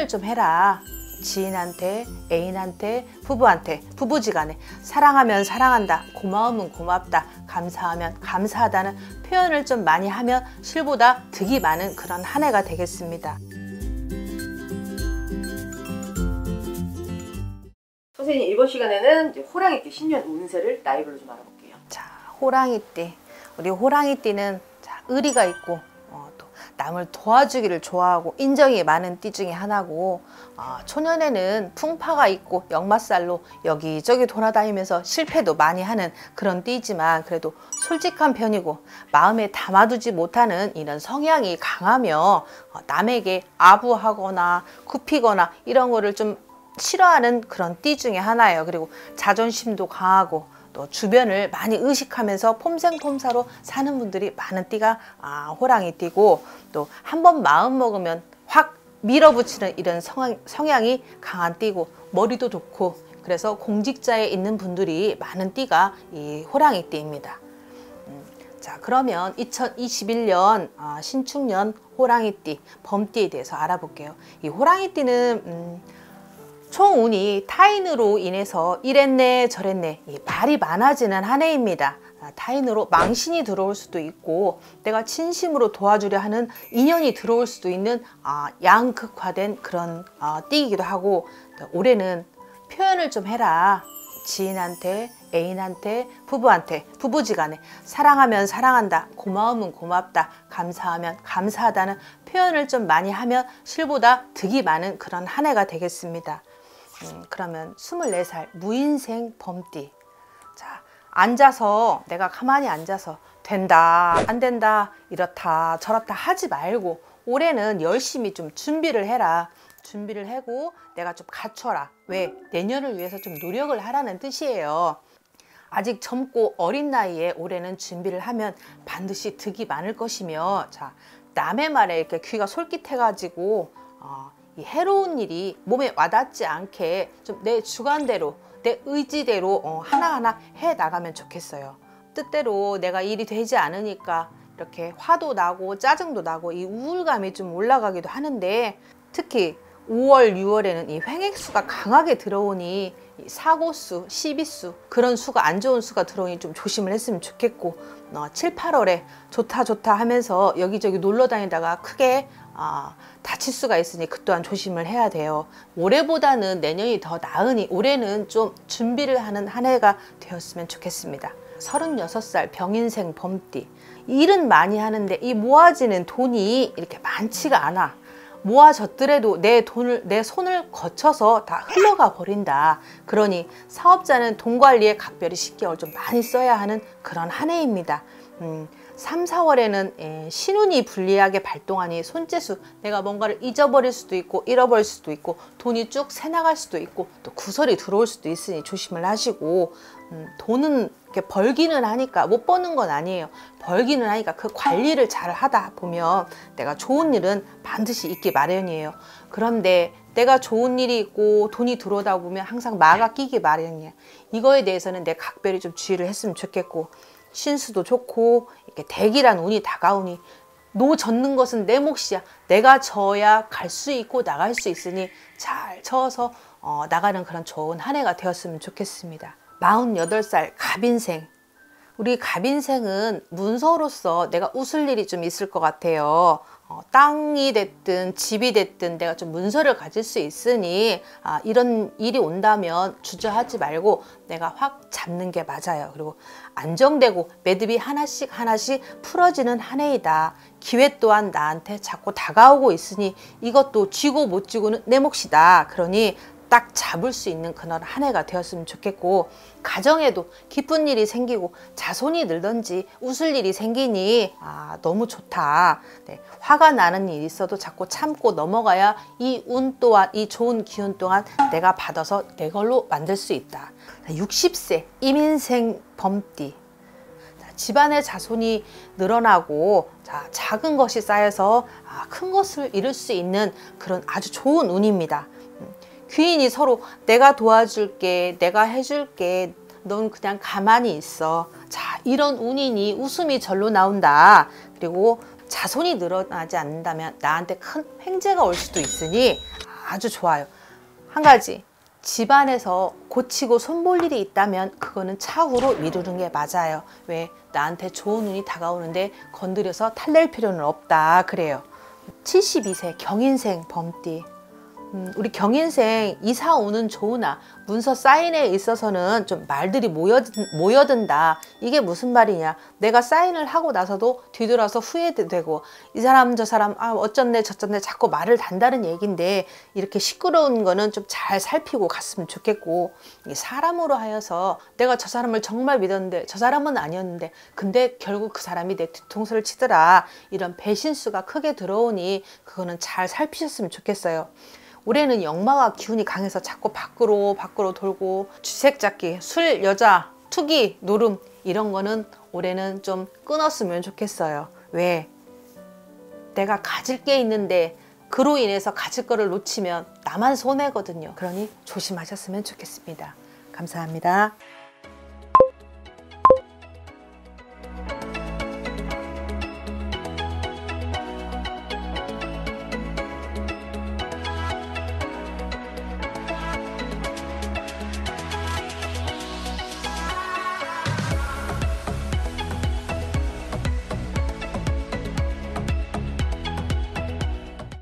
표현을 좀 해라. 지인한테, 애인한테, 부부한테, 부부지간에 사랑하면 사랑한다, 고마움은 고맙다, 감사하면 감사하다는 표현을 좀 많이 하면 실보다 득이 많은 그런 한 해가 되겠습니다. 선생님, 이번 시간에는 이제 호랑이띠 신년 운세를 나이별로 좀 알아볼게요. 자, 호랑이띠. 우리 호랑이띠는 의리가 있고 남을 도와주기를 좋아하고 인정이 많은 띠 중에 하나고, 초년에는 풍파가 있고 역마살로 여기저기 돌아다니면서 실패도 많이 하는 그런 띠지만, 그래도 솔직한 편이고 마음에 담아두지 못하는 이런 성향이 강하며, 남에게 아부하거나 굽히거나 이런 거를 좀 싫어하는 그런 띠 중에 하나예요. 그리고 자존심도 강하고 또 주변을 많이 의식하면서 폼생폼사로 사는 분들이 많은 띠가 호랑이띠고, 또 한 번 마음 먹으면 확 밀어붙이는 이런 성향이 강한 띠고, 머리도 좋고, 그래서 공직자에 있는 분들이 많은 띠가 이 호랑이띠입니다. 자, 그러면 2021년 신축년 호랑이띠, 범띠에 대해서 알아볼게요. 이 호랑이띠는 총운이 타인으로 인해서 이랬네 저랬네 말이 많아지는 한 해입니다. 타인으로 망신이 들어올 수도 있고, 내가 진심으로 도와주려 하는 인연이 들어올 수도 있는 양극화된 그런 띠이기도 하고, 올해는 표현을 좀 해라. 지인한테, 애인한테, 부부한테, 부부지간에 사랑하면 사랑한다, 고마움은 고맙다, 감사하면 감사하다는 표현을 좀 많이 하면 실보다 득이 많은 그런 한 해가 되겠습니다. 그러면 24살 무인생 범띠. 자, 앉아서, 내가 가만히 앉아서 된다 안 된다 이렇다 저렇다 하지 말고 올해는 열심히 좀 준비를 해라. 준비를 하고 내가 좀 갖춰라. 왜? 내년을 위해서 좀 노력을 하라는 뜻이에요. 아직 젊고 어린 나이에 올해는 준비를 하면 반드시 득이 많을 것이며, 자, 남의 말에 이렇게 귀가 솔깃해가지고 이 해로운 일이 몸에 와닿지 않게 좀 내 주관대로, 내 의지대로 하나하나 해나가면 좋겠어요. 뜻대로 내가 일이 되지 않으니까 이렇게 화도 나고 짜증도 나고 이 우울감이 좀 올라가기도 하는데, 특히 5월, 6월에는 이 횡액수가 강하게 들어오니 사고수, 시비수, 그런 수가, 안 좋은 수가 들어오니 좀 조심을 했으면 좋겠고, 7, 8월에 좋다 좋다 하면서 여기저기 놀러 다니다가 크게 다칠 수가 있으니 그 또한 조심을 해야 돼요. 올해보다는 내년이 더 나으니 올해는 좀 준비를 하는 한 해가 되었으면 좋겠습니다. 36살 병인생 범띠. 일은 많이 하는데 이 모아지는 돈이 이렇게 많지가 않아. 모아졌더라도 내 돈을, 내 손을 거쳐서 다 흘러가 버린다. 그러니 사업자는 돈 관리에 각별히 10개월 좀 많이 써야 하는 그런 한 해입니다. 3, 4월에는 신운이 불리하게 발동하니 손재수, 내가 뭔가를 잊어버릴 수도 있고 잃어버릴 수도 있고 돈이 쭉 새나갈 수도 있고 또 구설이 들어올 수도 있으니 조심을 하시고, 돈은 이렇게 벌기는 하니까, 못 버는 건 아니에요. 벌기는 하니까 그 관리를 잘 하다 보면 내가 좋은 일은 반드시 있기 마련이에요. 그런데 내가 좋은 일이 있고 돈이 들어오다 보면 항상 마가 끼기 마련이에요. 이거에 대해서는 내가 각별히 좀 주의를 했으면 좋겠고, 신수도 좋고 이렇게 대기란 운이 다가오니 노 젓는 것은 내 몫이야. 내가 져야 갈 수 있고 나갈 수 있으니 잘 저어서 나가는 그런 좋은 한 해가 되었으면 좋겠습니다. 48살 갑인생. 우리 갑인생은 문서로서 내가 웃을 일이 좀 있을 것 같아요. 땅이 됐든 집이 됐든 내가 좀 문서를 가질 수 있으니 이런 일이 온다면 주저하지 말고 내가 확 잡는 게 맞아요. 그리고 안정되고 매듭이 하나씩 하나씩 풀어지는 한 해이다. 기회 또한 나한테 자꾸 다가오고 있으니 이것도 쥐고 못 쥐고는 내 몫이다. 그러니 딱 잡을 수 있는 그런 한 해가 되었으면 좋겠고, 가정에도 기쁜 일이 생기고 자손이 늘든지 웃을 일이 생기니 너무 좋다. 네, 화가 나는 일이 있어도 자꾸 참고 넘어가야 이 운 또한, 이 좋은 기운 또한 내가 받아서 내 걸로 만들 수 있다. 60세 임인생 범띠. 집안의 자손이 늘어나고, 작은 것이 쌓여서 큰 것을 이룰 수 있는 그런 아주 좋은 운입니다. 귀인이 서로 내가 도와줄게, 내가 해줄게, 넌 그냥 가만히 있어. 자, 이런 운이니 웃음이 절로 나온다. 그리고 자손이 늘어나지 않는다면 나한테 큰 횡재가 올 수도 있으니 아주 좋아요. 한 가지, 집안에서 고치고 손볼 일이 있다면 그거는 차후로 미루는 게 맞아요. 왜? 나한테 좋은 운이 다가오는데 건드려서 탈낼 필요는 없다. 그래요. 72세 경인생 범띠. 우리 경인생 이사 오는 조우나 문서 사인에 있어서는 좀 말들이 모여든다. 이게 무슨 말이냐, 내가 사인을 하고 나서도 뒤돌아서 후회도 되고 이 사람 저 사람 아 어쩌네 저쩌네 자꾸 말을 단다는 얘긴데, 이렇게 시끄러운 거는 좀 잘 살피고 갔으면 좋겠고, 사람으로 하여서 내가 저 사람을 정말 믿었는데 저 사람은 아니었는데 근데 결국 그 사람이 내 뒤통수를 치더라, 이런 배신수가 크게 들어오니 그거는 잘 살피셨으면 좋겠어요. 올해는 역마와 기운이 강해서 자꾸 밖으로 돌고, 주색잡기, 술, 여자, 투기, 노름 이런 거는 올해는 좀 끊었으면 좋겠어요. 왜? 내가 가질 게 있는데 그로 인해서 가질 거를 놓치면 나만 손해거든요. 그러니 조심하셨으면 좋겠습니다. 감사합니다.